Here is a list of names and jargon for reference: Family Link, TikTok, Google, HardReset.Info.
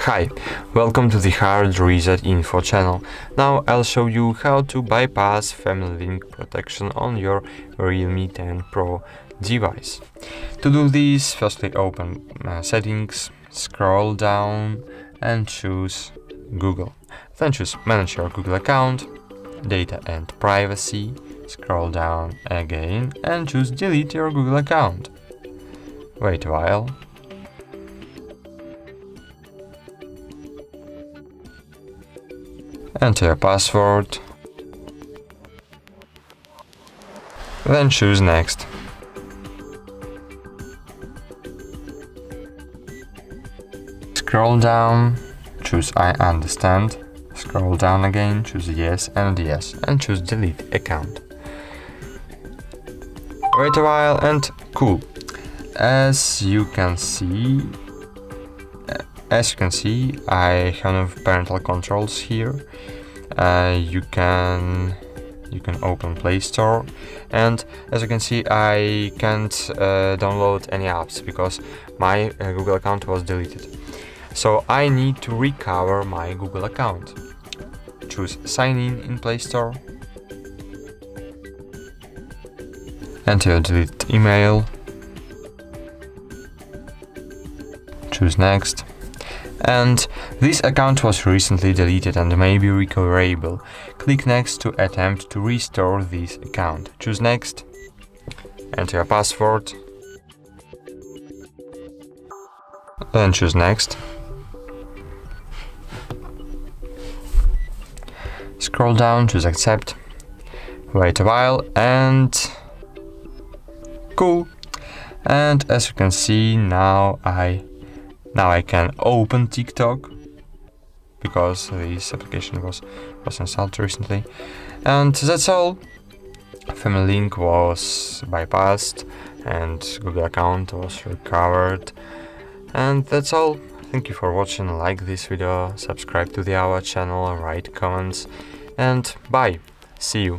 Hi, welcome to the Hard Reset Info channel. Now I'll show you how to bypass Family Link protection on your Realme 10 Pro device. To do this, firstly open Settings, scroll down and choose Google. Then choose Manage your Google account, Data and Privacy, scroll down again and choose Delete your Google account. Wait a while. Enter your password, then choose Next. Scroll down, choose I understand, scroll down again, choose yes, and choose Delete account. Wait a while and cool. As you can see, I have no parental controls here. You can open Play Store, and as you can see, I can't download any apps because my Google account was deleted. So I need to recover my Google account. Choose Sign in Play Store. Enter your deleted email. Choose Next. And this account was recently deleted and may be recoverable. Click Next to attempt to restore this account. Choose Next. Enter your password. Then choose Next. Scroll down, choose Accept. Wait a while and cool. And as you can see, now I can open TikTok, because this application was installed recently. And that's all. Family Link was bypassed and Google account was recovered. And that's all. Thank you for watching. Like this video, subscribe to our channel, write comments, and bye. See you.